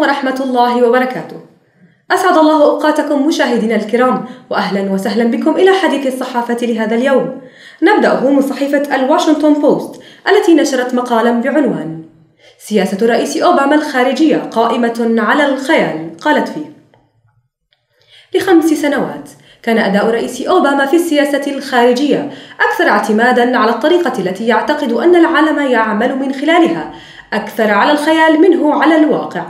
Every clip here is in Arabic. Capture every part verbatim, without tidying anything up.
عليكم ورحمة الله وبركاته. أسعد الله أوقاتكم مشاهدينا الكرام، وأهلا وسهلا بكم إلى حديث الصحافة لهذا اليوم. نبدأه من صحيفة الواشنطن بوست التي نشرت مقالا بعنوان سياسة رئيس أوباما الخارجية قائمة على الخيال. قالت فيه: لخمس سنوات كان أداء رئيس أوباما في السياسة الخارجية أكثر اعتمادا على الطريقة التي يعتقد أن العالم يعمل من خلالها، أكثر على الخيال منه على الواقع.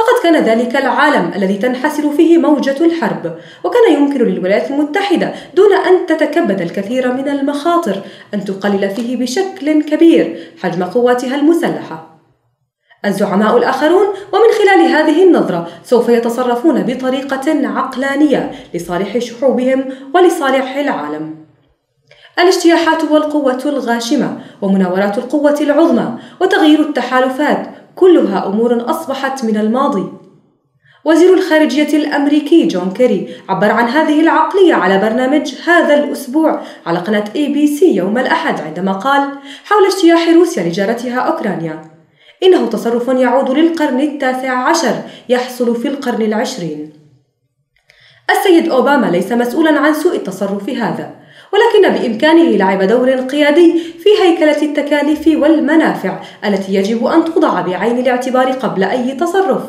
لقد كان ذلك العالم الذي تنحسر فيه موجة الحرب، وكان يمكن للولايات المتحدة دون أن تتكبد الكثير من المخاطر أن تقلل فيه بشكل كبير حجم قواتها المسلحة. الزعماء الآخرون ومن خلال هذه النظرة سوف يتصرفون بطريقة عقلانية لصالح شعوبهم ولصالح العالم. الاجتياحات والقوة الغاشمة ومناورات القوة العظمى وتغيير التحالفات كلها أمور أصبحت من الماضي. وزير الخارجية الأمريكي جون كيري عبر عن هذه العقلية على برنامج هذا الأسبوع على قناة إيه بي سي يوم الأحد عندما قال حول اجتياح روسيا لجارتها أوكرانيا: إنه تصرف يعود للقرن التاسع عشر يحصل في القرن العشرين. السيد أوباما ليس مسؤولا عن سوء التصرف هذا، ولكن بإمكانه لعب دور قيادي في هيكلة التكاليف والمنافع التي يجب أن توضع بعين الاعتبار قبل أي تصرف.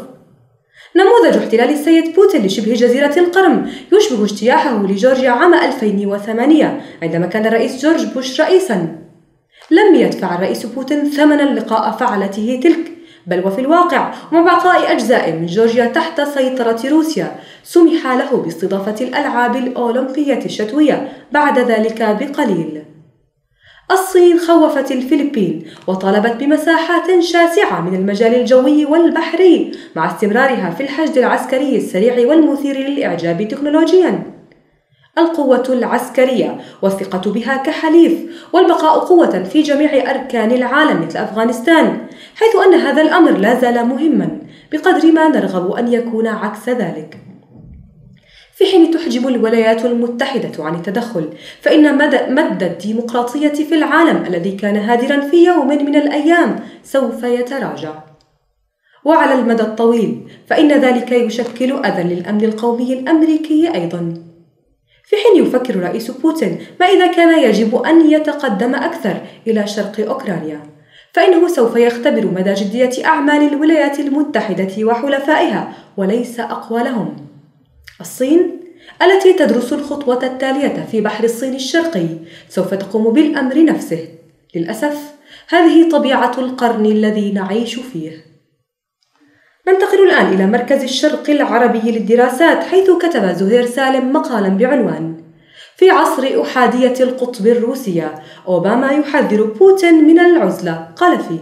نموذج احتلال السيد بوتين لشبه جزيرة القرم يشبه اجتياحه لجورجيا عام ألفين وثمانية عندما كان الرئيس جورج بوش رئيسا. لم يدفع الرئيس بوتين ثمنا لقاء فعلته تلك، بل وفي الواقع ومع بقاء أجزاء من جورجيا تحت سيطرة روسيا سمح له باستضافة الألعاب الأولمبية الشتوية بعد ذلك بقليل. الصين خوفت الفلبين وطالبت بمساحات شاسعة من المجال الجوي والبحري مع استمرارها في الحشد العسكري السريع والمثير للإعجاب تكنولوجياً. القوة العسكرية والثقة بها كحليف والبقاء قوة في جميع أركان العالم مثل أفغانستان، حيث أن هذا الأمر لا زال مهما بقدر ما نرغب أن يكون عكس ذلك. في حين تحجب الولايات المتحدة عن التدخل، فإن مدى الديمقراطية في العالم الذي كان هادرا في يوم من الأيام سوف يتراجع، وعلى المدى الطويل فإن ذلك يشكل أذى للأمن القومي الأمريكي أيضا. في حين يفكر رئيس بوتين ما إذا كان يجب أن يتقدم أكثر إلى شرق أوكرانيا، فإنه سوف يختبر مدى جدية أعمال الولايات المتحدة وحلفائها وليس أقوالهم. الصين التي تدرس الخطوة التالية في بحر الصين الشرقي سوف تقوم بالأمر نفسه. للأسف هذه طبيعة القرن الذي نعيش فيه. ننتقل الآن إلى مركز الشرق العربي للدراسات، حيث كتب زهير سالم مقالا بعنوان في عصر أحادية القطب الروسية أوباما يحذر بوتين من العزلة. قال فيه: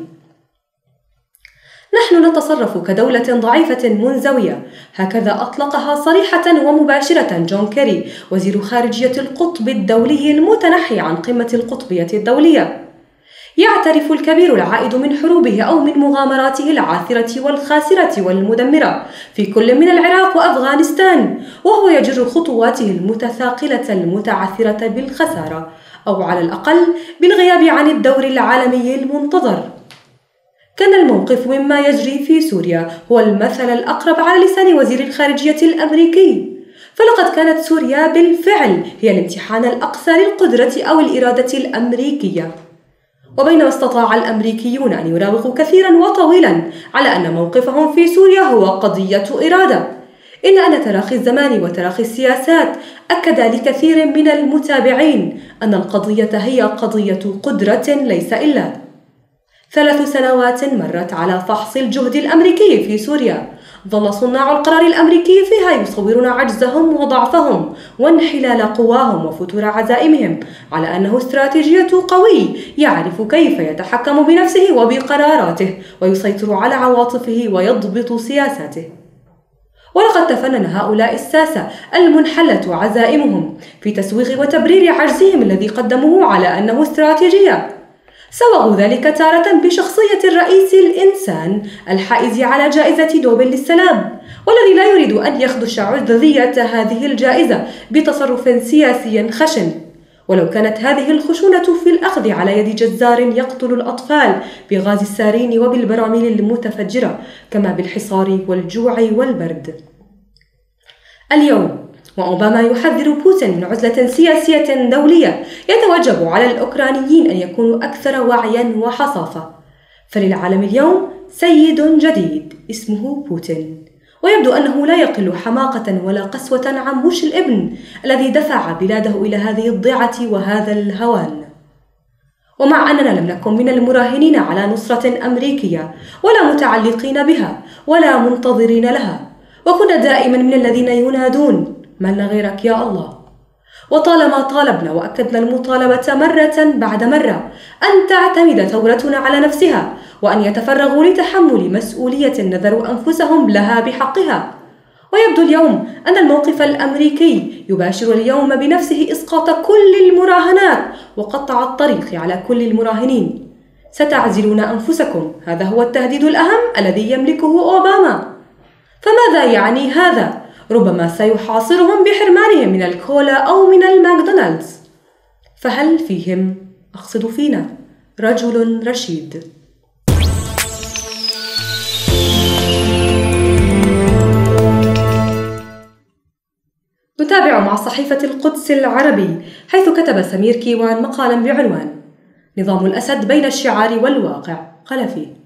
نحن نتصرف كدولة ضعيفة منزوية، هكذا أطلقها صريحة ومباشرة جون كيري وزير خارجية القطب الدولي المتنحي عن قمة القطبية الدولية. يعترف الكبير العائد من حروبه أو من مغامراته العاثرة والخاسرة والمدمرة في كل من العراق وأفغانستان، وهو يجر خطواته المتثاقلة المتعثرة بالخسارة أو على الأقل بالغياب عن الدور العالمي المنتظر. كان الموقف مما يجري في سوريا هو المثل الأقرب على لسان وزير الخارجية الأمريكي، فلقد كانت سوريا بالفعل هي الامتحان الأقصى للقدرة أو الإرادة الأمريكية. وبينما استطاع الأمريكيون أن يراوغوا كثيرا وطويلا على أن موقفهم في سوريا هو قضية إرادة، إلا أن تراخي الزمان وتراخي السياسات أكد لكثير من المتابعين أن القضية هي قضية قدرة ليس إلا. ثلاث سنوات مرت على فحص الجهد الأمريكي في سوريا، ظل صناع القرار الأمريكي فيها يصورون عجزهم وضعفهم وانحلال قواهم وفتور عزائمهم على أنه استراتيجية قوي يعرف كيف يتحكم بنفسه وبقراراته ويسيطر على عواطفه ويضبط سياساته. ولقد تفنن هؤلاء الساسة المنحلة عزائمهم في تسويغ وتبرير عجزهم الذي قدموه على أنه استراتيجية. سوغوا ذلك تارة بشخصية الرئيس الإنسان الحائز على جائزة نوبل للسلام، والذي لا يريد أن يخدش عرضية هذه الجائزة بتصرف سياسي خشن، ولو كانت هذه الخشونة في الأخذ على يد جزار يقتل الأطفال بغاز السارين وبالبراميل المتفجرة، كما بالحصار والجوع والبرد. اليوم وأوباما يحذر بوتين من عزلة سياسية دولية، يتوجب على الأوكرانيين أن يكونوا أكثر وعياً وحصافة. فللعالم اليوم سيد جديد اسمه بوتين، ويبدو أنه لا يقل حماقة ولا قسوة عن بوش الابن الذي دفع بلاده إلى هذه الضيعة وهذا الهوان. ومع أننا لم نكن من المراهنين على نصرة أمريكية ولا متعلقين بها ولا منتظرين لها، وكنا دائما من الذين ينادون من غيرك يا الله، وطالما طالبنا وأكدنا المطالبة مرة بعد مرة أن تعتمد ثورتنا على نفسها وأن يتفرغوا لتحمل مسؤولية نذروا أنفسهم لها بحقها. ويبدو اليوم أن الموقف الأمريكي يباشر اليوم بنفسه إسقاط كل المراهنات وقطع الطريق على كل المراهنين. ستعزلون أنفسكم، هذا هو التهديد الأهم الذي يملكه أوباما. فماذا يعني هذا؟ ربما سيحاصرهم بحرمانهم من الكولا أو من الماكدونالدز. فهل فيهم، أقصد فينا، رجل رشيد؟ نتابع مع صحيفة القدس العربي، حيث كتب سمير كيوان مقالا بعنوان نظام الأسد بين الشعار والواقع. قال فيه: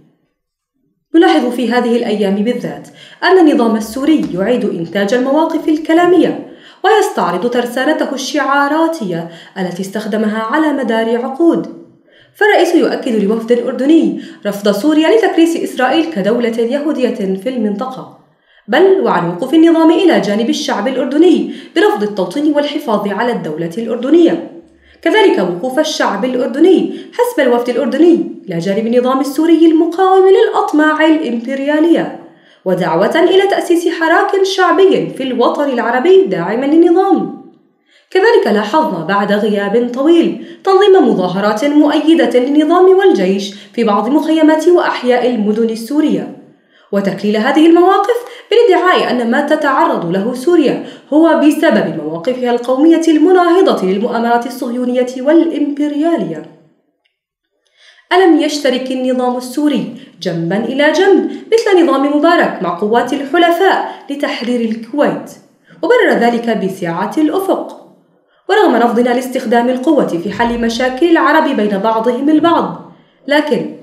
نلاحظ في هذه الأيام بالذات أن النظام السوري يعيد إنتاج المواقف الكلامية ويستعرض ترسانته الشعاراتية التي استخدمها على مدار عقود. فالرئيس يؤكد لوفد أردني رفض سوريا لتكريس إسرائيل كدولة يهودية في المنطقة، بل وعن وقوف النظام إلى جانب الشعب الأردني برفض التوطين والحفاظ على الدولة الأردنية، كذلك وقوف الشعب الأردني حسب الوفد الأردني إلى جانب النظام السوري المقاوم للأطماع الإمبريالية، ودعوة إلى تأسيس حراك شعبي في الوطن العربي داعما للنظام. كذلك لاحظنا بعد غياب طويل تنظيم مظاهرات مؤيدة للنظام والجيش في بعض مخيمات وأحياء المدن السورية، وتكليل هذه المواقف بالادعاء أن ما تتعرض له سوريا هو بسبب مواقفها القومية المناهضة للمؤامرات الصهيونية والإمبريالية. ألم يشترك النظام السوري جنبا إلى جنب مثل نظام مبارك مع قوات الحلفاء لتحرير الكويت، وبرر ذلك بسعة الأفق. ورغم رفضنا لاستخدام القوة في حل مشاكل العرب بين بعضهم البعض، لكن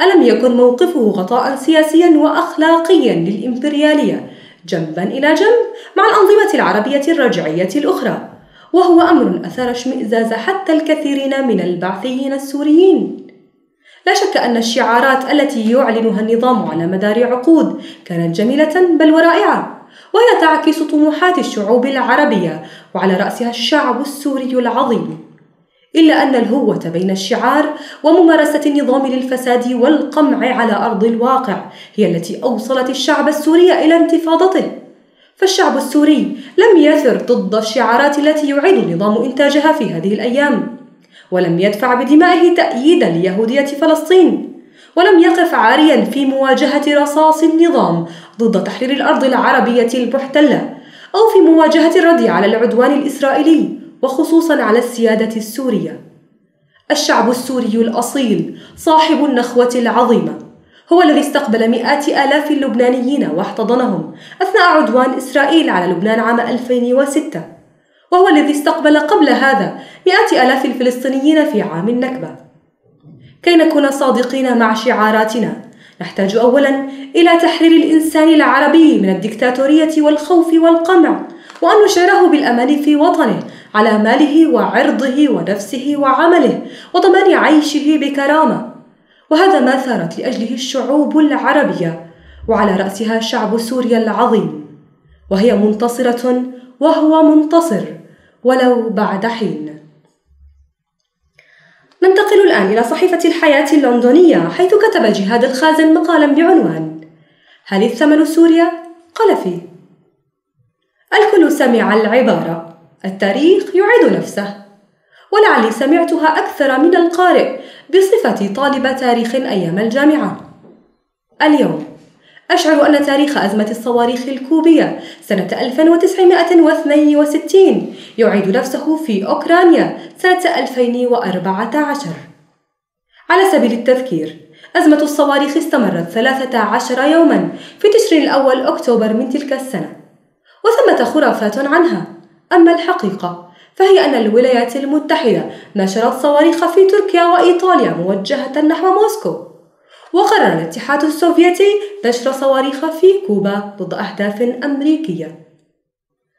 ألم يكن موقفه غطاء سياسيا وأخلاقيا للإمبريالية جنبا إلى جنب مع الأنظمة العربية الرجعية الأخرى، وهو أمر أثار اشمئزاز حتى الكثيرين من البعثيين السوريين. لا شك أن الشعارات التي يعلنها النظام على مدار عقود كانت جميلة بل ورائعة، وهي تعكس طموحات الشعوب العربية وعلى رأسها الشعب السوري العظيم، إلا أن الهوة بين الشعار وممارسة النظام للفساد والقمع على أرض الواقع هي التي أوصلت الشعب السوري إلى انتفاضته. فالشعب السوري لم يثر ضد الشعارات التي يعيد النظام إنتاجها في هذه الأيام، ولم يدفع بدمائه تأييدا ليهودية فلسطين، ولم يقف عاريا في مواجهة رصاص النظام ضد تحرير الأرض العربية المحتلة، أو في مواجهة الرد على العدوان الإسرائيلي وخصوصا على السيادة السورية. الشعب السوري الأصيل صاحب النخوة العظيمة هو الذي استقبل مئات آلاف اللبنانيين واحتضنهم أثناء عدوان إسرائيل على لبنان عام ألفين وستة، وهو الذي استقبل قبل هذا مئات آلاف الفلسطينيين في عام النكبة. كي نكون صادقين مع شعاراتنا، نحتاج أولا إلى تحرير الإنسان العربي من الدكتاتورية والخوف والقمع، وأن نشعره بالأمان في وطنه على ماله وعرضه ونفسه وعمله، وضمان عيشه بكرامة. وهذا ما ثارت لأجله الشعوب العربية وعلى رأسها شعب سوريا العظيم، وهي منتصرة وهو منتصر ولو بعد حين. ننتقل الآن إلى صحيفة الحياة اللندنية، حيث كتب جهاد الخازن مقالا بعنوان هل الثمن سوريا؟ قال فيه: الكل سمع العبارة التاريخ يعيد نفسه، ولعلي سمعتها أكثر من القارئ بصفتي طالبة تاريخ أيام الجامعة. اليوم أشعر أن تاريخ أزمة الصواريخ الكوبية سنة ألف وتسعمئة واثنين وستين يعيد نفسه في أوكرانيا سنة ألفين وأربعة عشر. على سبيل التذكير، أزمة الصواريخ استمرت ثلاثة عشر يوماً في تشرين الأول أكتوبر من تلك السنة، وثمة خرافات عنها. أما الحقيقة فهي أن الولايات المتحدة نشرت صواريخ في تركيا وإيطاليا موجهة نحو موسكو، وقرر الاتحاد السوفيتي نشر صواريخ في كوبا ضد أهداف أمريكية.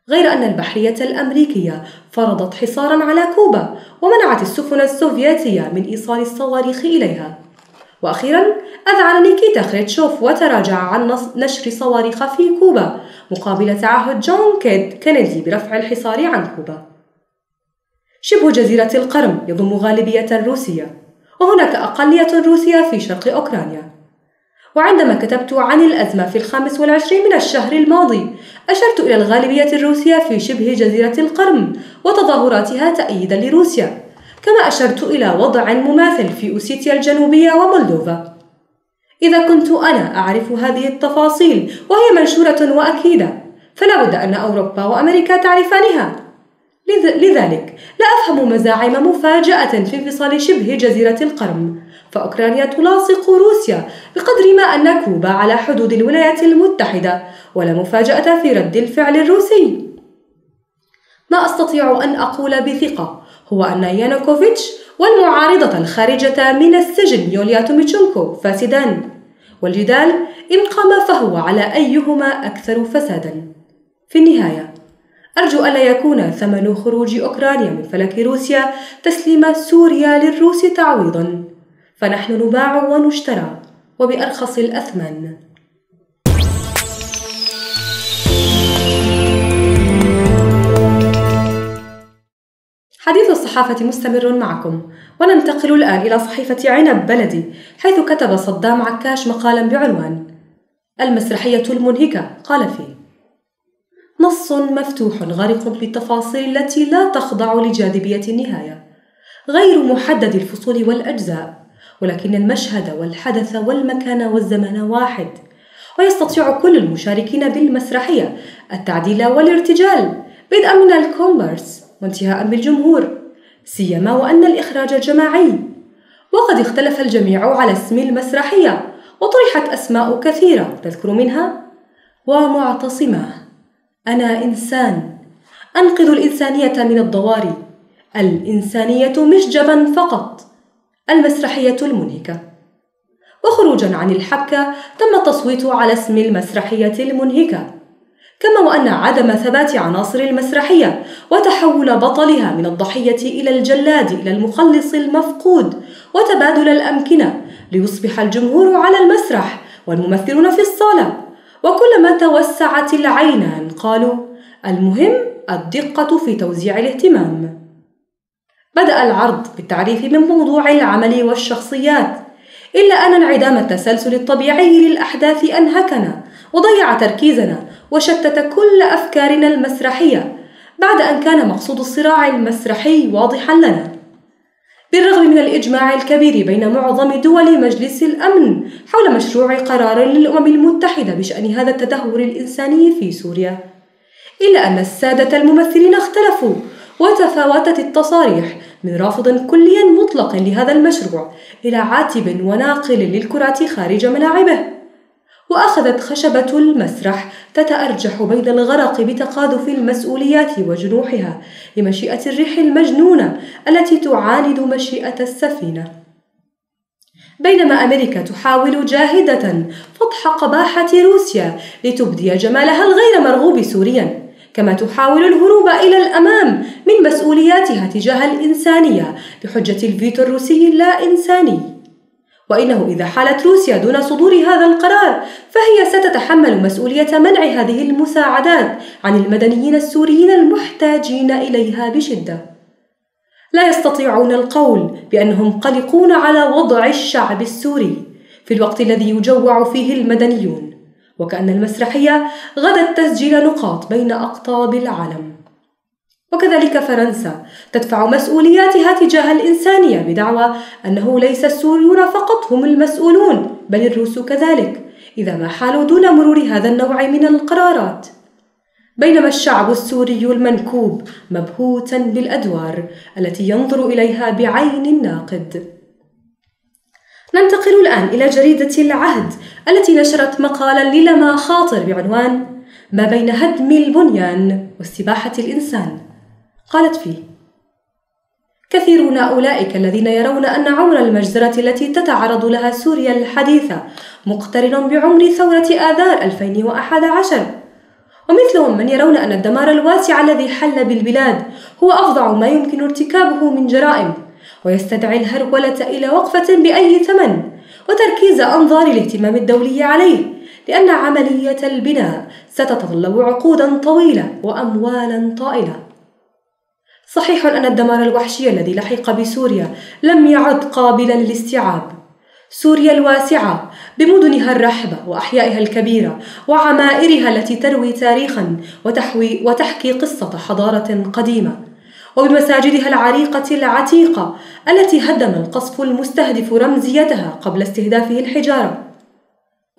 غير أن البحرية الأمريكية فرضت حصاراً على كوبا ومنعت السفن السوفيتية من إيصال الصواريخ إليها. وأخيراً أذعن نيكيتا خروتشوف وتراجع عن نشر صواريخ في كوبا مقابل تعهد جون كينيدي برفع الحصار عن كوبا. شبه جزيرة القرم يضم غالبية روسية، وهناك أقلية روسية في شرق أوكرانيا. وعندما كتبت عن الأزمة في الخامس والعشرين من الشهر الماضي، أشرت إلى الغالبية الروسية في شبه جزيرة القرم وتظاهراتها تأييداً لروسيا، كما أشرت إلى وضع مماثل في أوسيتيا الجنوبية ومولدوفا. إذا كنت أنا أعرف هذه التفاصيل وهي منشورة وأكيدة، فلا بد أن أوروبا وأمريكا تعرفانها. لذلك لا أفهم مزاعم مفاجأة في انفصال شبه جزيرة القرم، فأوكرانيا تلاصق روسيا بقدر ما أن كوبا على حدود الولايات المتحدة، ولا مفاجأة في رد الفعل الروسي. ما أستطيع أن أقول بثقة هو أن يانوكوفيتش والمعارضة الخارجة من السجن يوليا توميتشنكو فاسدان، والجدال إن قام فهو على أيهما أكثر فسادا. في النهاية أرجو ألا يكون ثمن خروج أوكرانيا من فلك روسيا تسليم سوريا للروس تعويضا، فنحن نباع ونشترى وبأرخص الأثمان. حديث الصحافة مستمر معكم، وننتقل الآن إلى صحيفة عنب بلدي، حيث كتب صدام عكاش مقالا بعنوان المسرحية المنهكة. قال فيه: نص مفتوح غريق بالتفاصيل التي لا تخضع لجاذبية النهاية، غير محدد الفصول والأجزاء، ولكن المشهد والحدث والمكان والزمن واحد، ويستطيع كل المشاركين بالمسرحية التعديل والارتجال بدءا من الكومبارس وانتهاء بالجمهور، سيما وأن الإخراج جماعي. وقد اختلف الجميع على اسم المسرحية، وطرحت أسماء كثيرة تذكر منها: ومعتصماه، أنا إنسان، أنقذ الإنسانية من الضواري، الإنسانية مشجبا فقط، المسرحية المنهكة. وخروجا عن الحبكة تم التصويت على اسم المسرحية المنهكة، كما وأن عدم ثبات عناصر المسرحية وتحول بطلها من الضحية إلى الجلاد إلى المخلص المفقود وتبادل الأمكنة ليصبح الجمهور على المسرح والممثلون في الصالة. وكلما توسعت العينان قالوا: المهم الدقة في توزيع الاهتمام. بدأ العرض بالتعريف من موضوع العمل والشخصيات، إلا أن انعدام التسلسل الطبيعي للأحداث أنهكنا وضيع تركيزنا وشتت كل أفكارنا المسرحية، بعد أن كان مقصود الصراع المسرحي واضحا لنا. بالرغم من الإجماع الكبير بين معظم دول مجلس الأمن حول مشروع قرار للأمم المتحدة بشأن هذا التدهور الإنساني في سوريا، إلا أن السادة الممثلين اختلفوا، وتفاوتت التصاريح من رافض كلي مطلق لهذا المشروع إلى عاتب وناقل للكرة خارج ملاعبه. وأخذت خشبة المسرح تتأرجح بين الغرق بتقاذف المسؤوليات وجنوحها لمشيئة الريح المجنونة التي تعاند مشيئة السفينة، بينما أمريكا تحاول جاهدة فضح قباحة روسيا لتبدي جمالها الغير مرغوب سوريا، كما تحاول الهروب إلى الأمام من مسؤولياتها تجاه الإنسانية بحجة الفيتو الروسي اللا إنساني. وإنه إذا حالت روسيا دون صدور هذا القرار، فهي ستتحمل مسؤولية منع هذه المساعدات عن المدنيين السوريين المحتاجين إليها بشدة. لا يستطيعون القول بأنهم قلقون على وضع الشعب السوري في الوقت الذي يجوع فيه المدنيون، وكأن المسرحية غدت تسجيل نقاط بين أقطاب العالم. وكذلك فرنسا تدفع مسؤولياتها تجاه الإنسانية بدعوى أنه ليس السوريون فقط هم المسؤولون، بل الروس كذلك إذا ما حالوا دون مرور هذا النوع من القرارات، بينما الشعب السوري المنكوب مبهوتاً بالأدوار التي ينظر إليها بعين الناقد. ننتقل الآن إلى جريدة العهد التي نشرت مقالاً للما خاطر بعنوان ما بين هدم البنيان واستباحة الإنسان. قالت فيه: كثيرون أولئك الذين يرون أن عمر المجزرة التي تتعرض لها سوريا الحديثة مقترن بعمر ثورة آذار ألفين وأحد عشر، ومثلهم من يرون أن الدمار الواسع الذي حل بالبلاد هو أفظع ما يمكن ارتكابه من جرائم، ويستدعي الهرولة إلى وقفة بأي ثمن وتركيز أنظار الاهتمام الدولي عليه، لأن عملية البناء ستتطلب عقودا طويلة وأموالا طائلة. صحيح أن الدمار الوحشي الذي لحق بسوريا لم يعد قابلا للاستيعاب. سوريا الواسعة بمدنها الرحبة وأحيائها الكبيرة وعمائرها التي تروي تاريخا وتحوي وتحكي قصة حضارة قديمة، وبمساجدها العريقة العتيقة التي هدم القصف المستهدف رمزيتها قبل استهدافه الحجارة.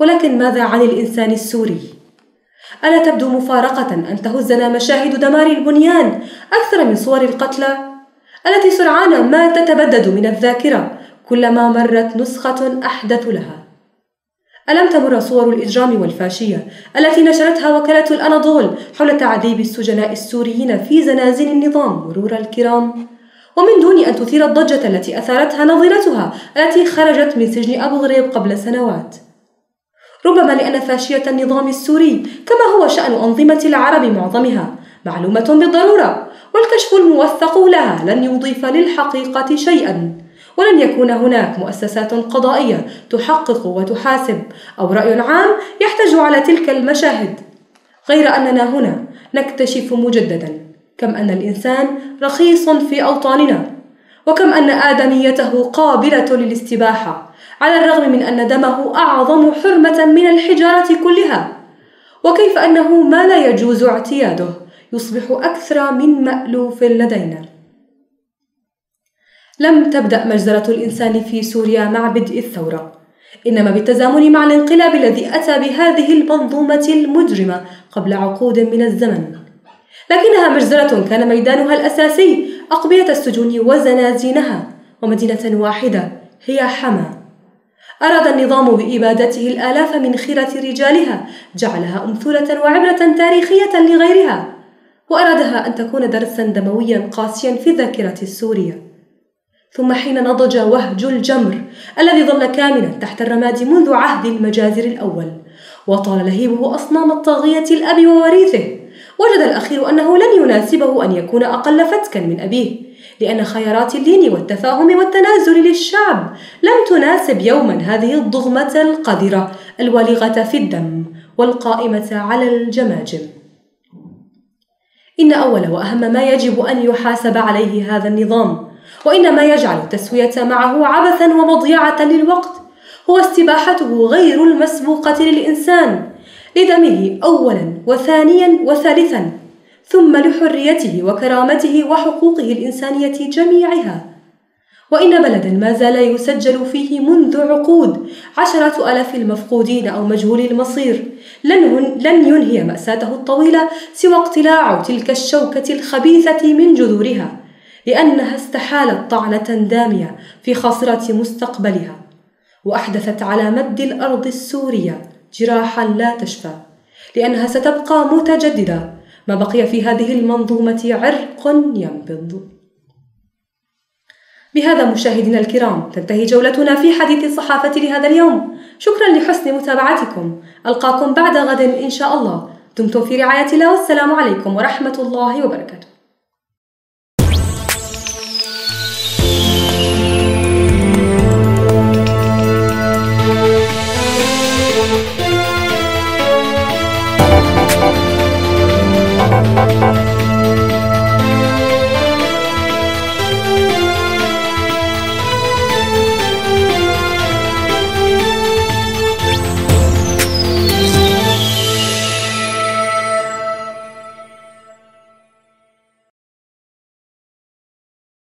ولكن ماذا عن الإنسان السوري؟ ألا تبدو مفارقة أن تهزنا مشاهد دمار البنيان أكثر من صور القتلى التي سرعان ما تتبدد من الذاكرة كلما مرت نسخة أحدث لها؟ ألم تمر صور الإجرام والفاشية التي نشرتها وكالة الأناضول حول تعذيب السجناء السوريين في زنازل النظام مرور الكرام، ومن دون أن تثير الضجة التي أثارتها نظيرتها التي خرجت من سجن أبو غريب قبل سنوات؟ ربما لأن فاشية النظام السوري كما هو شأن أنظمة العرب معظمها معلومة بالضرورة، والكشف الموثق لها لن يضيف للحقيقة شيئا، ولن يكون هناك مؤسسات قضائية تحقق وتحاسب أو رأي عام يحتج على تلك المشاهد. غير أننا هنا نكتشف مجددا كم أن الإنسان رخيص في أوطاننا، وكم أن آدميته قابلة للاستباحة على الرغم من أن دمه أعظم حرمة من الحجارة كلها، وكيف أنه ما لا يجوز اعتياده يصبح أكثر من مألوف لدينا. لم تبدأ مجزرة الإنسان في سوريا مع بدء الثورة، إنما بالتزامن مع الانقلاب الذي أتى بهذه المنظومة المجرمة قبل عقود من الزمن، لكنها مجزرة كان ميدانها الأساسي أقبية السجون وزنازينها ومدينة واحدة هي حما. أراد النظام بإبادته الآلاف من خيرة رجالها، جعلها أمثلة وعبرة تاريخية لغيرها، وأرادها أن تكون درسا دمويا قاسيا في الذاكرة السورية. ثم حين نضج وهج الجمر الذي ظل كامنا تحت الرماد منذ عهد المجازر الأول، وطال لهيبه أصنام الطاغية الأب ووريثه، وجد الأخير أنه لن يناسبه أن يكون أقل فتكا من أبيه، لأن خيارات اللين والتفاهم والتنازل للشعب لم تناسب يوما هذه الضغمة القذرة الوالغة في الدم والقائمة على الجماجم. إن أول وأهم ما يجب أن يحاسب عليه هذا النظام، وإن ما يجعل التسوية معه عبثا ومضيعة للوقت، هو استباحته غير المسبوقة للإنسان، لدمه أولا وثانيا وثالثا، ثم لحريته وكرامته وحقوقه الإنسانية جميعها. وإن بلدا ما زال يسجل فيه منذ عقود عشرة آلاف المفقودين أو مجهول المصير لن ينهي مأساته الطويلة سوى اقتلاع تلك الشوكة الخبيثة من جذورها، لأنها استحالت طعنة دامية في خاصرة مستقبلها، وأحدثت على مد الأرض السورية جراحا لا تشفى، لأنها ستبقى متجددة ما بقي في هذه المنظومة عرق ينبض. بهذا مشاهدينا الكرام تنتهي جولتنا في حديث الصحافة لهذا اليوم. شكرا لحسن متابعتكم، ألقاكم بعد غد إن شاء الله. دمتم في رعاية الله، والسلام عليكم ورحمة الله وبركاته.